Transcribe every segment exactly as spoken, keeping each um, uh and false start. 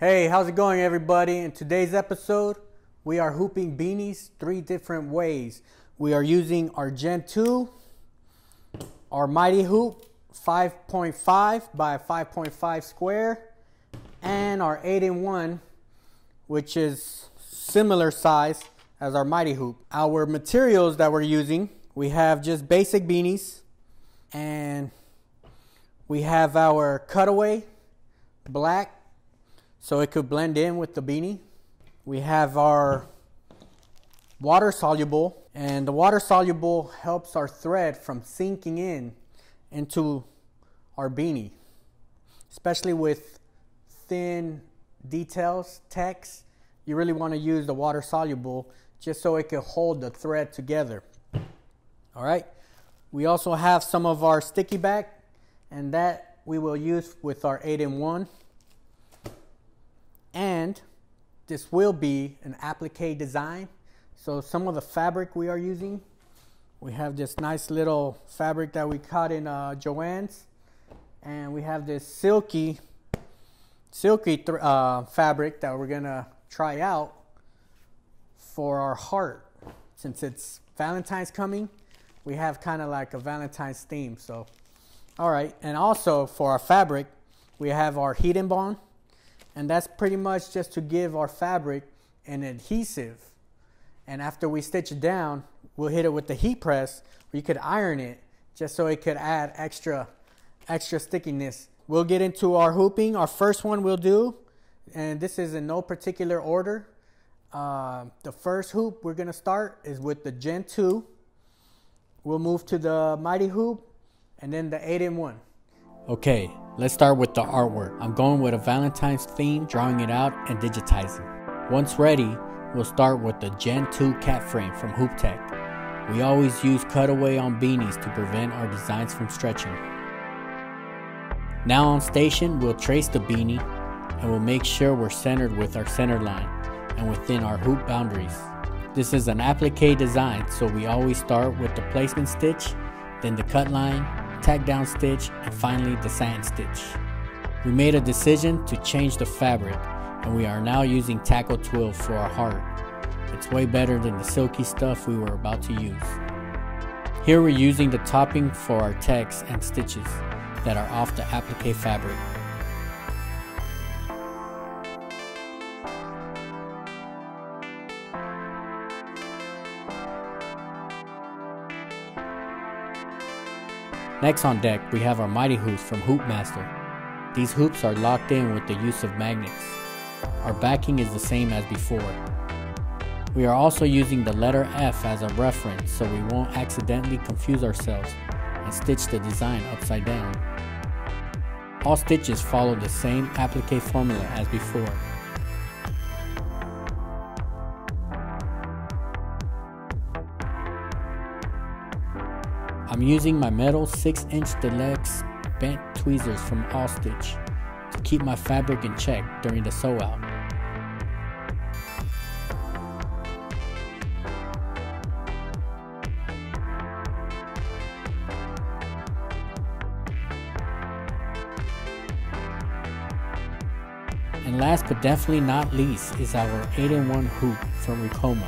Hey, how's it going, everybody? In today's episode, we are hooping beanies three different ways. We are using our Gen two, our Mighty Hoop five point five by five point five square, and our eight in one, which is similar size as our Mighty Hoop. Our materials that we're using, we have just basic beanies, and we have our cutaway black, so it could blend in with the beanie. We have our water soluble, and the water soluble helps our thread from sinking in into our beanie, especially with thin details, text. You really want to use the water soluble just so it can hold the thread together. All right, we also have some of our sticky back, and that we will use with our eight in one. And this will be an applique design. So some of the fabric we are using, we have this nice little fabric that we cut in uh, Joann's, and we have this silky, silky th uh, fabric that we're gonna try out for our heart. Since it's Valentine's coming, we have kind of like a Valentine's theme. So, all right, and also for our fabric, we have our heat and bond. And that's pretty much just to give our fabric an adhesive. And after we stitch it down, we'll hit it with the heat press. You could iron it just so it could add extra, extra stickiness. We'll get into our hooping. Our first one we'll do, and this is in no particular order. Uh, the first hoop we're gonna start is with the Gen two. We'll move to the Mighty Hoop and then the eight in one. Okay, let's start with the artwork. I'm going with a Valentine's theme, drawing it out and digitizing. Once ready, we'll start with the Gen two cat frame from HoopTech. We always use cutaway on beanies to prevent our designs from stretching. Now on station, we'll trace the beanie and we'll make sure we're centered with our center line and within our hoop boundaries. This is an applique design, so we always start with the placement stitch, then the cut line, tack down stitch, and finally the satin stitch. We made a decision to change the fabric, and we are now using tackle twill for our heart. It's way better than the silky stuff we were about to use. Here we're using the topping for our text and stitches that are off the applique fabric. Next on deck, we have our Mighty Hoops from Hoopmaster. These hoops are locked in with the use of magnets. Our backing is the same as before. We are also using the letter F as a reference so we won't accidentally confuse ourselves and stitch the design upside down. All stitches follow the same applique formula as before. I'm using my metal six inch deluxe bent tweezers from All Stitch to keep my fabric in check during the sew out. And last but definitely not least is our eight in one hoop from Ricoma.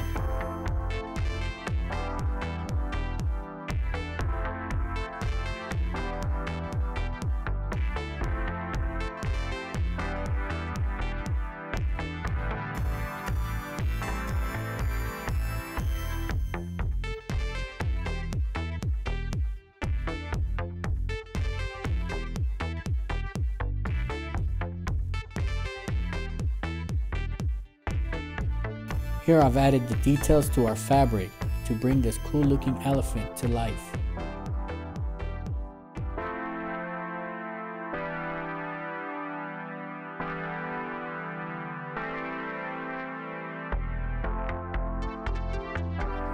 Here I've added the details to our fabric to bring this cool looking elephant to life.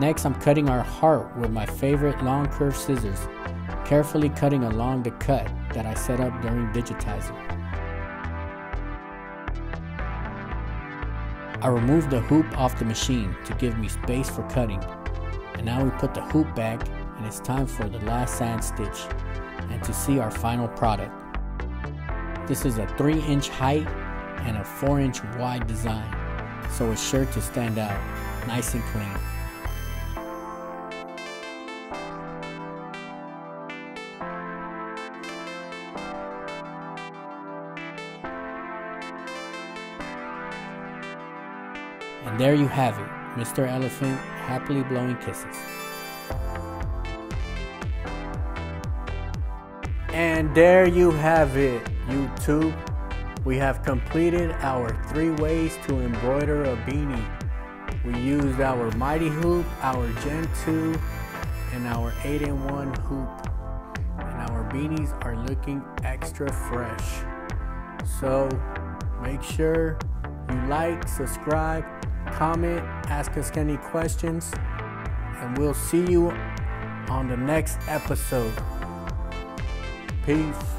Next, I'm cutting our heart with my favorite long curved scissors, carefully cutting along the cut that I set up during digitizing. I removed the hoop off the machine to give me space for cutting, and now we put the hoop back and it's time for the last sand stitch and to see our final product. This is a three inch height and a four inch wide design, so it's sure to stand out nice and clean. And there you have it, Mister Elephant happily blowing kisses. And there you have it, YouTube. We have completed our three ways to embroider a beanie. We used our Mighty Hoop, our Gen two, and our eight in one hoop. And our beanies are looking extra fresh. So make sure you like, subscribe, comment, ask us any questions, and we'll see you on the next episode. Peace.